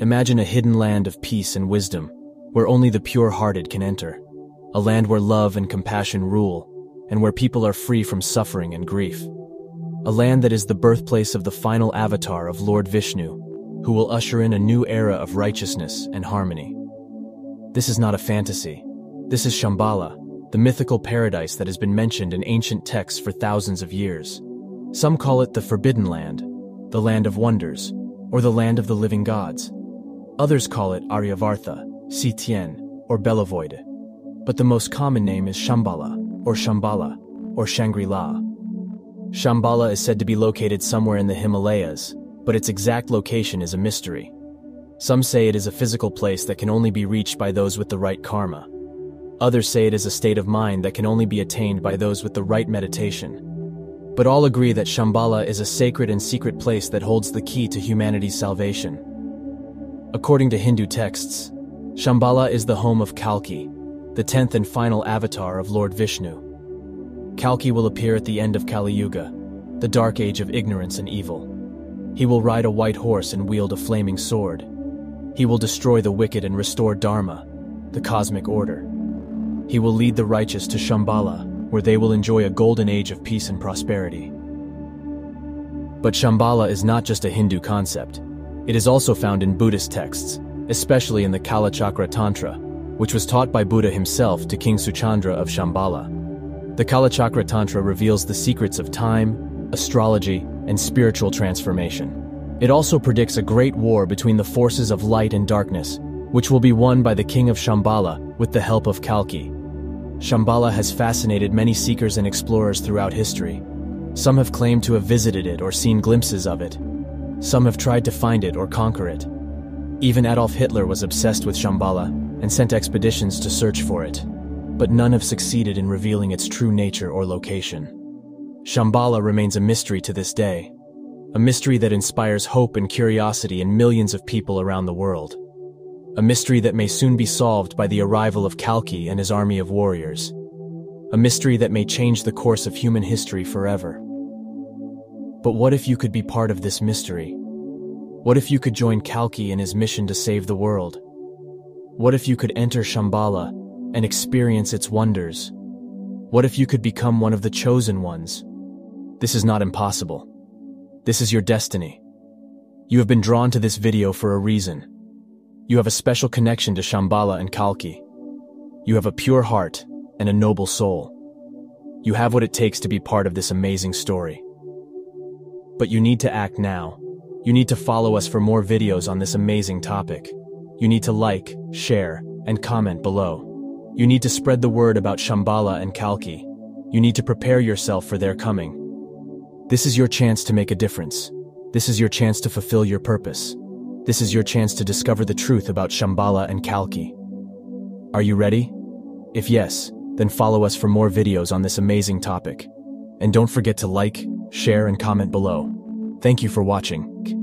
Imagine a hidden land of peace and wisdom, where only the pure-hearted can enter. A land where love and compassion rule, and where people are free from suffering and grief. A land that is the birthplace of the final avatar of Lord Vishnu, who will usher in a new era of righteousness and harmony. This is not a fantasy. This is Shambhala, the mythical paradise that has been mentioned in ancient texts for thousands of years. Some call it the Forbidden Land, the Land of Wonders, or the Land of the Living Gods. Others call it Aryavartha, Si Tien, or Belavoid. But the most common name is Shambhala, or Shangri-La. Shambhala is said to be located somewhere in the Himalayas, but its exact location is a mystery. Some say it is a physical place that can only be reached by those with the right karma. Others say it is a state of mind that can only be attained by those with the right meditation. But all agree that Shambhala is a sacred and secret place that holds the key to humanity's salvation. According to Hindu texts, Shambhala is the home of Kalki, the 10th and final avatar of Lord Vishnu. Kalki will appear at the end of Kali Yuga, the dark age of ignorance and evil. He will ride a white horse and wield a flaming sword. He will destroy the wicked and restore Dharma, the cosmic order. He will lead the righteous to Shambhala, where they will enjoy a golden age of peace and prosperity. But Shambhala is not just a Hindu concept. It is also found in Buddhist texts, especially in the Kalachakra Tantra, which was taught by Buddha himself to King Suchandra of Shambhala. The Kalachakra Tantra reveals the secrets of time, astrology, and spiritual transformation. It also predicts a great war between the forces of light and darkness, which will be won by the king of Shambhala with the help of Kalki. Shambhala has fascinated many seekers and explorers throughout history. Some have claimed to have visited it or seen glimpses of it. Some have tried to find it or conquer it. Even Adolf Hitler was obsessed with Shambhala and sent expeditions to search for it, but none have succeeded in revealing its true nature or location. Shambhala remains a mystery to this day, a mystery that inspires hope and curiosity in millions of people around the world, a mystery that may soon be solved by the arrival of Kalki and his army of warriors, a mystery that may change the course of human history forever. But what if you could be part of this mystery? What if you could join Kalki in his mission to save the world? What if you could enter Shambhala and experience its wonders? What if you could become one of the chosen ones? This is not impossible. This is your destiny. You have been drawn to this video for a reason. You have a special connection to Shambhala and Kalki. You have a pure heart and a noble soul. You have what it takes to be part of this amazing story. But you need to act now. You need to follow us for more videos on this amazing topic. You need to like, share, and comment below. You need to spread the word about Shambhala and Kalki. You need to prepare yourself for their coming. This is your chance to make a difference. This is your chance to fulfill your purpose. This is your chance to discover the truth about Shambhala and Kalki. Are you ready? If yes, then follow us for more videos on this amazing topic. And don't forget to like, share, and comment below. Thank you for watching.